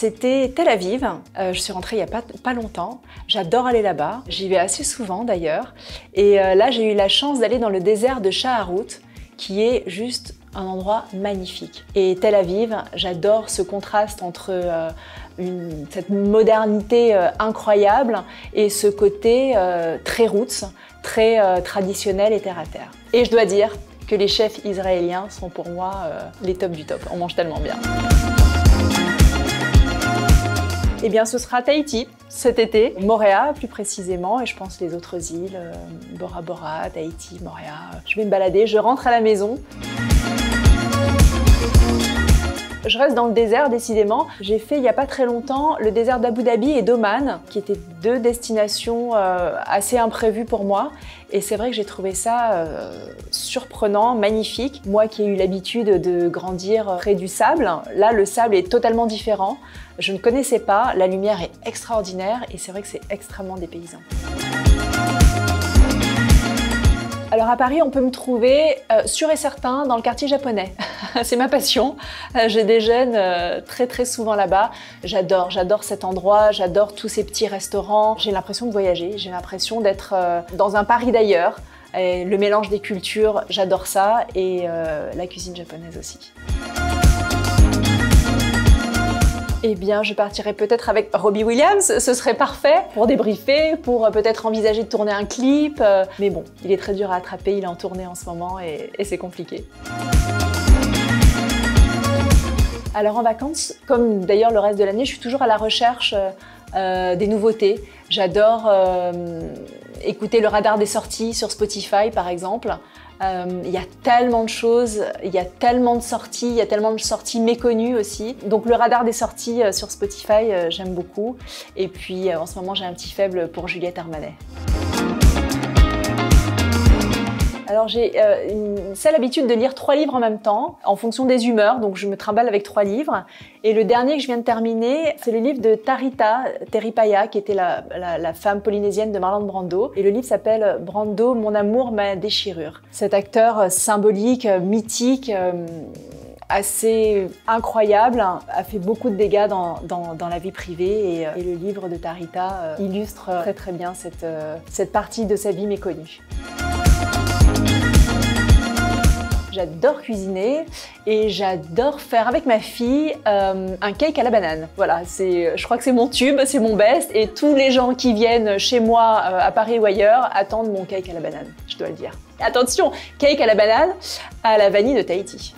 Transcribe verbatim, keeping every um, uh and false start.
c'était Tel Aviv. Euh, je suis rentrée il n'y a pas, pas longtemps. J'adore aller là-bas. J'y vais assez souvent d'ailleurs. Et euh, là, j'ai eu la chance d'aller dans le désert de Shaharout, qui est juste un endroit magnifique. Et Tel Aviv, j'adore ce contraste entre euh, une, cette modernité euh, incroyable et ce côté euh, très roots, très euh, traditionnel et terre à terre. Et je dois dire que les chefs israéliens sont pour moi euh, les tops du top. On mange tellement bien. Eh bien, ce sera Tahiti cet été, Moorea plus précisément, et je pense les autres îles, euh, Bora Bora, Tahiti, Moorea. Je vais me balader, je rentre à la maison. Je reste dans le désert, décidément. J'ai fait, il n'y a pas très longtemps, le désert d'Abu Dhabi et d'Oman, qui étaient deux destinations euh, assez imprévues pour moi. Et c'est vrai que j'ai trouvé ça euh, surprenant, magnifique. Moi qui ai eu l'habitude de grandir près du sable, là, le sable est totalement différent. Je ne connaissais pas, la lumière est extraordinaire et c'est vrai que c'est extrêmement dépaysant. Alors à Paris, on peut me trouver euh, sûr et certain dans le quartier japonais. C'est ma passion. J'ai des jeunes euh, très très souvent là-bas. J'adore, j'adore cet endroit, j'adore tous ces petits restaurants. J'ai l'impression de voyager, j'ai l'impression d'être euh, dans un Paris d'ailleurs. Et le mélange des cultures, j'adore ça et euh, la cuisine japonaise aussi. Eh bien, je partirai peut-être avec Robbie Williams, ce serait parfait pour débriefer, pour peut-être envisager de tourner un clip. Mais bon, il est très dur à attraper, il est en tournée en ce moment et, et c'est compliqué. Alors en vacances, comme d'ailleurs le reste de l'année, je suis toujours à la recherche euh, des nouveautés. J'adore euh, écouter le radar des sorties sur Spotify par exemple. Euh, y a tellement de choses, il y a tellement de sorties, il y a tellement de sorties méconnues aussi. Donc le radar des sorties euh, sur Spotify, euh, j'aime beaucoup. Et puis euh, en ce moment, j'ai un petit faible pour Juliette Armanet. Alors j'ai euh, une sale habitude de lire trois livres en même temps, en fonction des humeurs, donc je me trimballe avec trois livres. Et le dernier que je viens de terminer, c'est le livre de Tarita Teripaya, qui était la, la, la femme polynésienne de Marlon Brando. Et le livre s'appelle « Brando, mon amour, ma déchirure ». Cet acteur symbolique, mythique, euh, assez incroyable, hein, a fait beaucoup de dégâts dans, dans, dans la vie privée. Et, euh, et le livre de Tarita euh, illustre très très bien cette, euh, cette partie de sa vie méconnue. J'adore cuisiner et j'adore faire avec ma fille euh, un cake à la banane. Voilà, je crois que c'est mon tube, c'est mon best et tous les gens qui viennent chez moi euh, à Paris ou ailleurs attendent mon cake à la banane, je dois le dire. Attention, cake à la banane à la vanille de Tahiti.